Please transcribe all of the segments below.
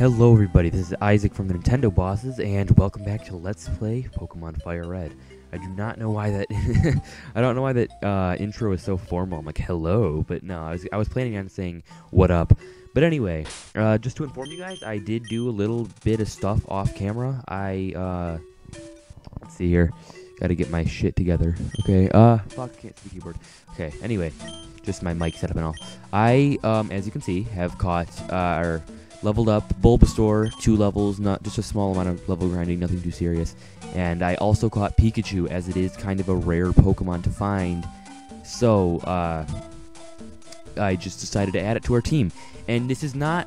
Hello everybody, this is Isaac from the Nintendo Bosses, and welcome back to Let's Play Pokemon Fire Red. I do not know why that intro is so formal. I'm like, hello, but no, I was planning on saying what up. But anyway, just to inform you guys, I did do a little bit of stuff off camera. Let's see here, gotta get my shit together. Okay, fuck, can't see the keyboard. Okay, anyway, just my mic setup and all. I, as you can see, have caught, or leveled up Bulbasaur, 2 levels, not just a small amount of level grinding, nothing too serious. And I also caught Pikachu, as it is kind of a rare Pokemon to find. So, I just decided to add it to our team. And this is not,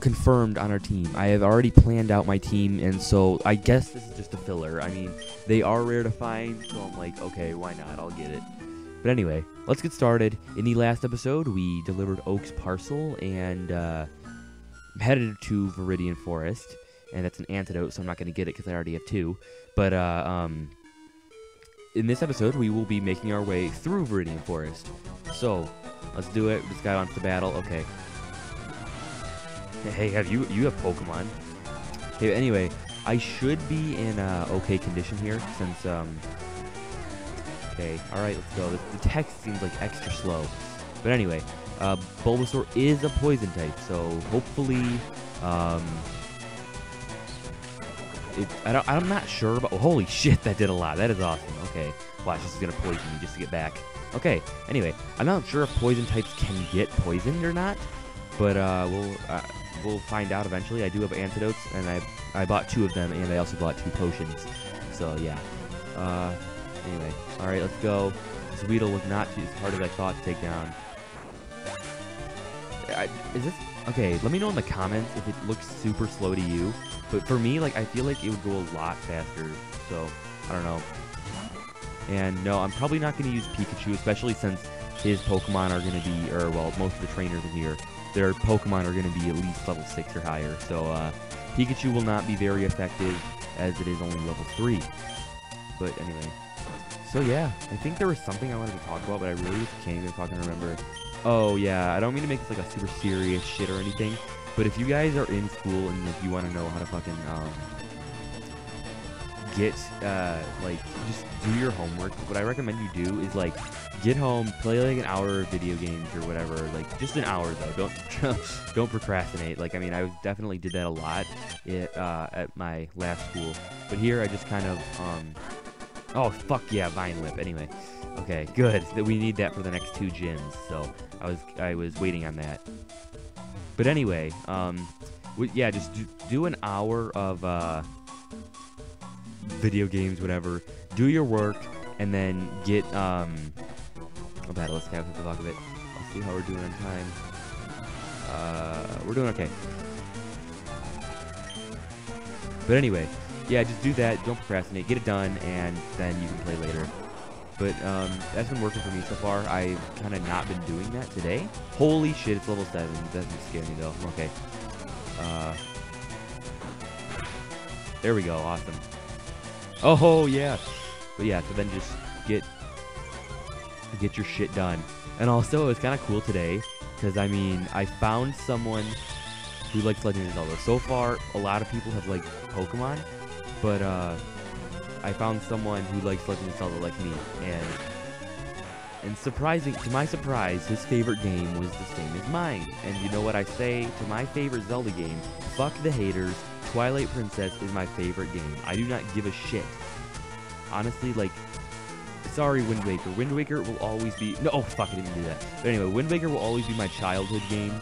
confirmed on our team. I have already planned out my team, and so I guess this is just a filler. I mean, they are rare to find, so I'm like, okay, why not? I'll get it. But anyway, let's get started. In the last episode, we delivered Oak's parcel and headed to Viridian Forest. And that's an antidote, so I'm not going to get it because I already have 2. But in this episode, we will be making our way through Viridian Forest. So, let's do it. We just got onto the battle. Okay. Hey, you have Pokemon. Hey, anyway, I should be in okay condition here since... Okay, alright, let's go. The text seems like extra slow. But anyway, Bulbasaur is a poison type, so hopefully, I'm not sure about... Oh, holy shit, that did a lot. That is awesome. Okay, watch, this is gonna poison me just to get back. Okay, anyway, I'm not sure if poison types can get poisoned or not, but we'll find out eventually. I do have antidotes, and I bought 2 of them, and I also bought 2 potions. So, yeah. Anyway, alright, let's go. This Weedle was not too hard as I thought to take down. Is this... Okay, let me know in the comments if it looks super slow to you. But for me, like, I feel like it would go a lot faster. So, I don't know. And no, I'm probably not going to use Pikachu, especially since his Pokemon are going to be... Or, well, most of the trainers in here, their Pokemon are going to be at least level 6 or higher. So, Pikachu will not be very effective as it is only level 3. But, anyway... So yeah, I think there was something I wanted to talk about, but I really can't even fucking remember. Oh yeah, I don't mean to make this like a super serious shit or anything, but if you guys are in school and if you want to know how to fucking, get, like, just do your homework, what I recommend you do is, like, get home, play like an hour of video games or whatever, like, just an hour though, don't procrastinate. Like, I mean, I definitely did that a lot at my last school, but here I just kind of, oh, fuck yeah, Vine Whip. Anyway, okay, good. We need that for the next 2 gyms, so I was waiting on that. But anyway, yeah, just do an hour of video games, whatever. Do your work, and then get, oh, bad, let's have the fuck of it. Let's see how we're doing on time. We're doing okay. But anyway... Yeah, just do that, don't procrastinate, get it done, and then you can play later. But, that's been working for me so far. I've kind of not been doing that today. Holy shit, it's level 7. That doesn't scare me, though. Okay. There we go, awesome. Oh, yeah. But yeah, so then just get your shit done. And also, it's kind of cool today, because, I mean, I found someone who likes Legend of Zelda. So far, a lot of people have liked Pokemon. But, I found someone who likes Legend of Zelda like me, and surprising, to my surprise, his favorite game was the same as mine. And you know what I say to my favorite Zelda game? Fuck the haters, Twilight Princess is my favorite game. I do not give a shit. Honestly, like, sorry Wind Waker. Wind Waker will always be, no, oh fuck, I didn't do that. But anyway, Wind Waker will always be my childhood game.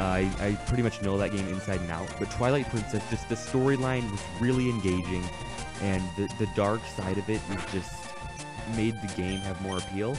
I pretty much know that game inside and out, but Twilight Princess, just the storyline was really engaging, and the dark side of it was just made the game have more appeal.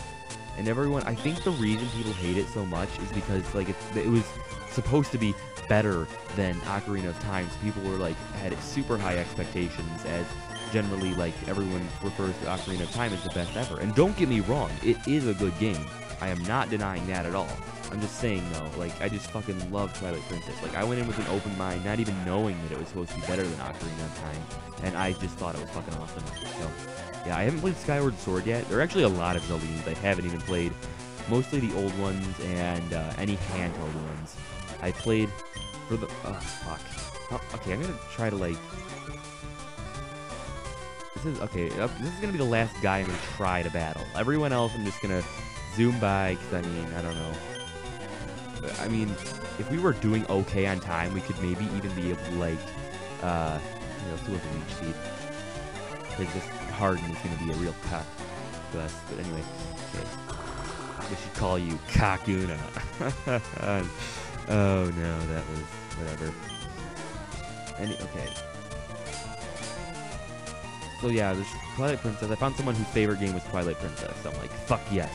And everyone, I think the reason people hate it so much is because like it was supposed to be better than Ocarina of Time. So people were like had super high expectations, as generally like everyone refers to Ocarina of Time as the best ever. And don't get me wrong, it is a good game. I am not denying that at all. I'm just saying, though, like, I just fucking love Twilight Princess. Like, I went in with an open mind, not even knowing that it was supposed to be better than Ocarina of Time, and I just thought it was fucking awesome. So, yeah, I haven't played Skyward Sword yet. There are actually a lot of Zelda games I haven't even played. Mostly the old ones and any handheld ones. I played for the... Oh, fuck. Okay, I'm going to try to, like... This is... Okay, this is going to be the last guy I'm going to try to battle. Everyone else I'm just going to zoom by, because, I mean, I don't know. But, I mean, if we were doing okay on time, we could maybe even be able to, like... You know, let's do it in each seed. Because this Harden is going to be a real cock to us. But anyway, okay. They should call you Kakuna. Oh no, that was whatever. Okay. So yeah, there's Twilight Princess. I found someone whose favorite game was Twilight Princess. So I'm like, fuck yes.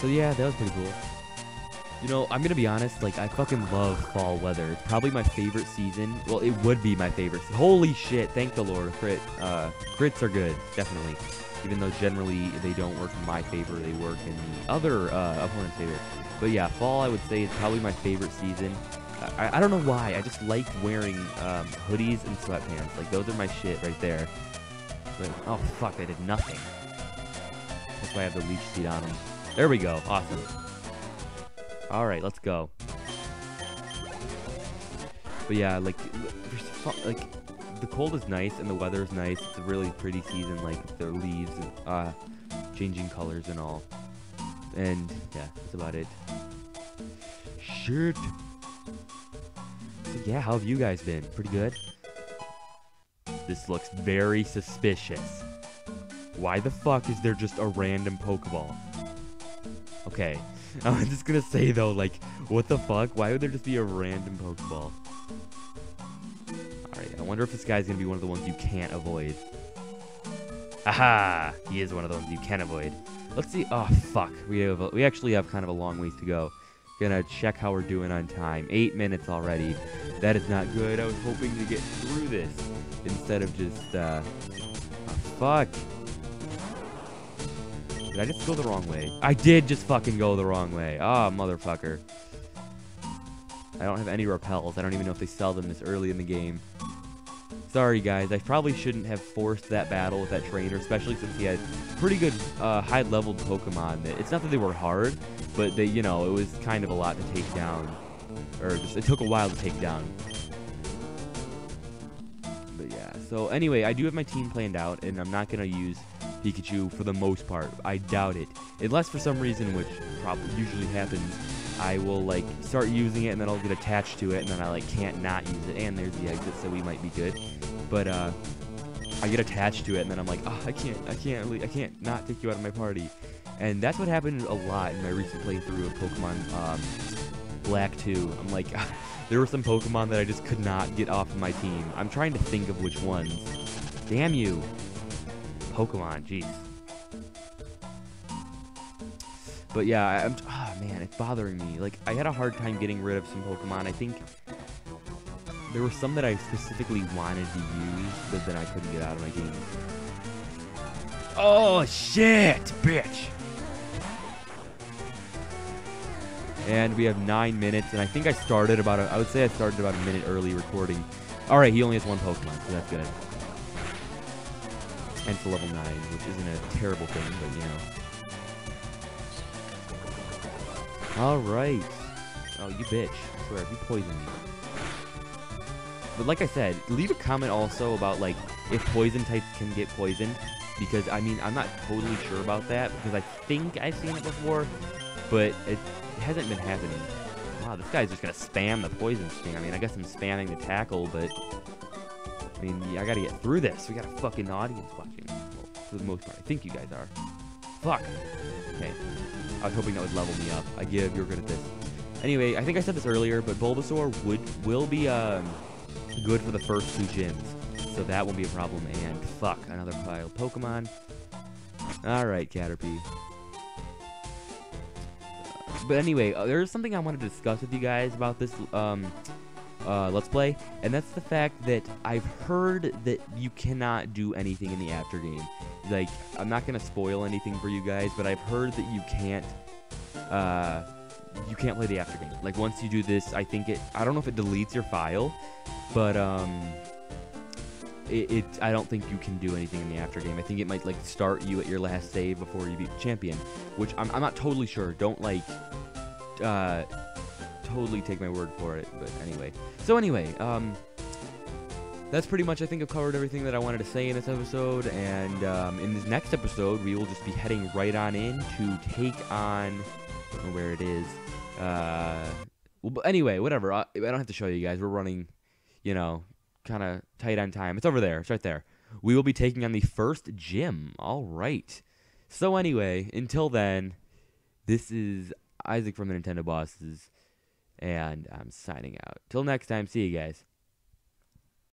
So yeah, that was pretty cool. You know, I'm gonna be honest, like, I fucking love fall weather. It's probably my favorite season. Well, it would be my favorite season. Holy shit, thank the Lord. Crits are good, definitely. Even though generally they don't work in my favor, they work in the other opponent's favor. But yeah, fall, I would say, is probably my favorite season. I don't know why, I just like wearing hoodies and sweatpants. Like, those are my shit right there. But, oh fuck, I did nothing. That's why I have the leech seed on them. There we go, awesome. Alright, let's go. But yeah, like, the cold is nice and the weather is nice. It's a really pretty season, like, the leaves and, changing colors and all. And, yeah, that's about it. Shit! So yeah, how have you guys been? Pretty good? This looks very suspicious. Why the fuck is there just a random Pokeball? Okay. I'm just gonna say though, like, what the fuck? Why would there just be a random Pokeball? Alright, I wonder if this guy's gonna be one of the ones you can't avoid. Aha! He is one of the ones you can avoid. Let's see. Oh fuck, we actually have kind of a long ways to go. Gonna check how we're doing on time. 8 minutes already. That is not good. I was hoping to get through this instead of just oh, fuck. Did I just go the wrong way? I did just fucking go the wrong way. Ah, motherfucker. I don't have any repels. I don't even know if they sell them this early in the game. Sorry, guys. I probably shouldn't have forced that battle with that trainer, especially since he had pretty good high-leveled Pokemon. It's not that they were hard, but they, you know, it was kind of a lot to take down. Or just, it took a while to take down. But yeah. So anyway, I do have my team planned out, and I'm not going to use Pikachu for the most part. I doubt it. Unless for some reason, which probably usually happens, I will, like, start using it and then I'll get attached to it and then I, like, can't not use it. And there's the exit, so we might be good. But, I get attached to it and then I'm like, oh, I can't not take you out of my party. And that's what happened a lot in my recent playthrough of Pokemon, Black 2. I'm like, there were some Pokemon that I just could not get off of my team. I'm trying to think of which ones. Damn you. Pokemon, jeez. But yeah, ah, man, it's bothering me. Like, I had a hard time getting rid of some Pokemon. I think there were some that I specifically wanted to use, but then I couldn't get out of my game. Oh, shit, bitch! And we have 9 minutes, and I think I started about I would say I started about a minute early recording. Alright, he only has one Pokemon, so that's good. And to level 9, which isn't a terrible thing, but you know. Alright. Oh, you bitch. I swear, you poisoned me. But like I said, leave a comment also about, like, if poison types can get poisoned. Because, I mean, I'm not totally sure about that, because I think I've seen it before, but it hasn't been happening. Wow, this guy's just gonna spam the poison sting. I mean, I guess I'm spamming the tackle, but... I mean, yeah, I gotta get through this. We got a fucking audience watching. Well, for the most part, I think you guys are. Fuck. Okay. I was hoping that would level me up. I give. You're good at this. Anyway, I think I said this earlier, but Bulbasaur will be good for the first 2 gyms, so that won't be a problem. And fuck, another pile of Pokemon. All right, Caterpie. But anyway, there's something I wanted to discuss with you guys about this. Let's play, and that's the fact that I've heard that you cannot do anything in the after game. Like, I'm not gonna spoil anything for you guys, but I've heard that you can't play the after game. Like, once you do this, I think I don't know if it deletes your file, but I don't think you can do anything in the after game. I think it might, like, start you at your last save before you beat the champion, which I'm not totally sure. Don't, like, totally take my word for it, but anyway. So anyway, that's pretty much, I think I've covered everything that I wanted to say in this episode, and in this next episode, we will just be heading right on in to take on, I don't know where it is, well, but anyway, whatever, I don't have to show you guys, we're running, you know, kind of tight on time, it's over there, it's right there. We will be taking on the first gym, alright. So anyway, until then, this is Isaac from the Nintendo Bosses, and I'm signing out. Till next time, see you guys.